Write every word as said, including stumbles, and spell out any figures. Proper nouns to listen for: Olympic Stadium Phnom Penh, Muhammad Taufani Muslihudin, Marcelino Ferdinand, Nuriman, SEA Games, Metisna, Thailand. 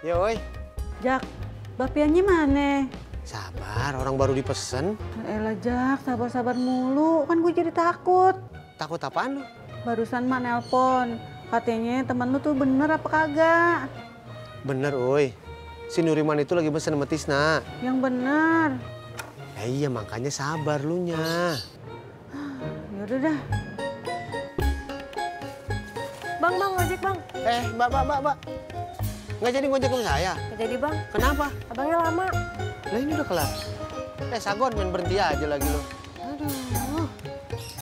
Yoi. Jak, bapiannya mana? Sabar, orang baru dipesen. Elah Jak, sabar-sabar mulu. Kan gue jadi takut. Takut apaan lu? Barusan mak nelpon. Katanya temen lu tuh bener apa kagak? Bener, oi. Si Nuriman itu lagi pesen sama Metisna. Yang bener. Ya iya, makanya sabar lu nya. Yaudah dah. Bang, bang, ngojek bang. Eh, mbak, mbak, mbak, mbak. Nggak jadi ngojek sama saya? Nggak jadi bang. Kenapa? Abangnya lama. Lah ini udah kelar. Eh, sagon main berhenti aja lagi lo. Aduh.